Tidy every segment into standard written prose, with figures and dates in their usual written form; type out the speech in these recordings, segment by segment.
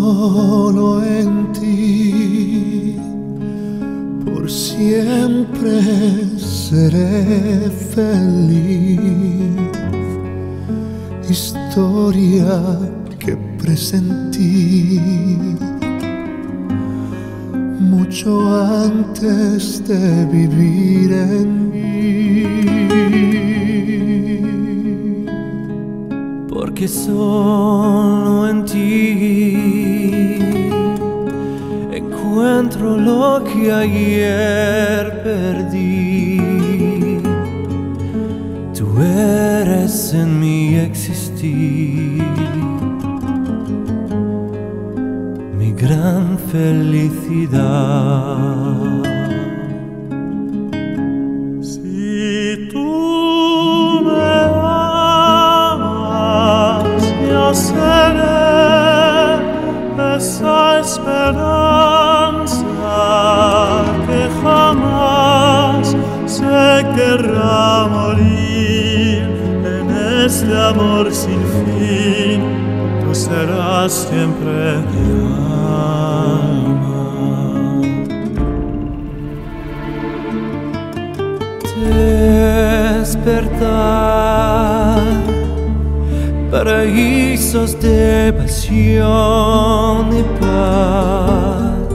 solo en ti, por siempre seré feliz. Historia que presentí mucho antes de vivir en mí, porque solo en ti encuentro lo que ayer perdí. Tú eres en mi existir, mi gran felicidad. Si tú me amas, yo seré esa esperanza que jamás se querrá morir. En este amor sin fin, tú serás siempre mi alma. Despertar, paraísos de pasión y paz,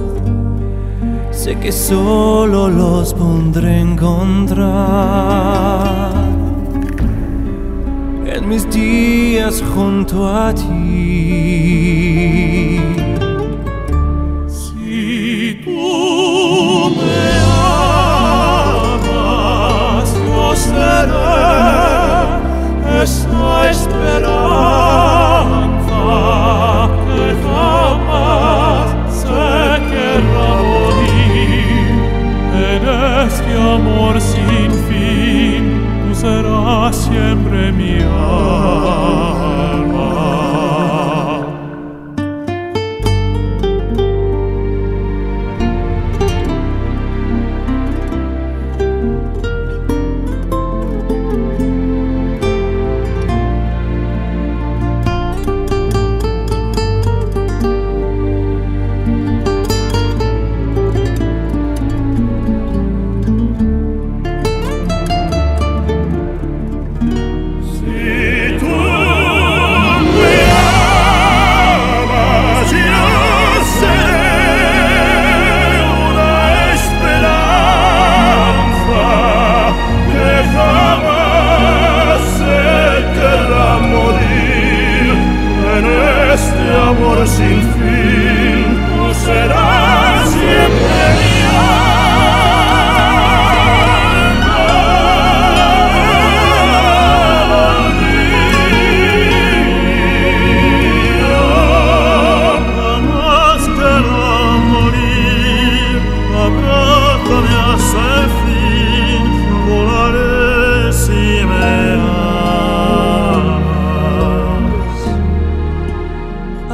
sé que solo los pondré encontrar en mis días junto a ti. Si tú me amas, yo seré esta esperanza que jamás se querrá morir. En este amor sin fin, tú serás siempre mi alma. Sin fin, tú serás siempre mi alma. Jamás querrá morir, abrázame hasta el fin, volaré si me amas.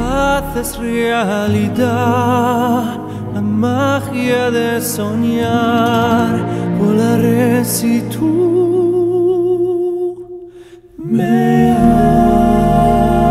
Haces realidad la magia de soñar, volaré si tú me amas.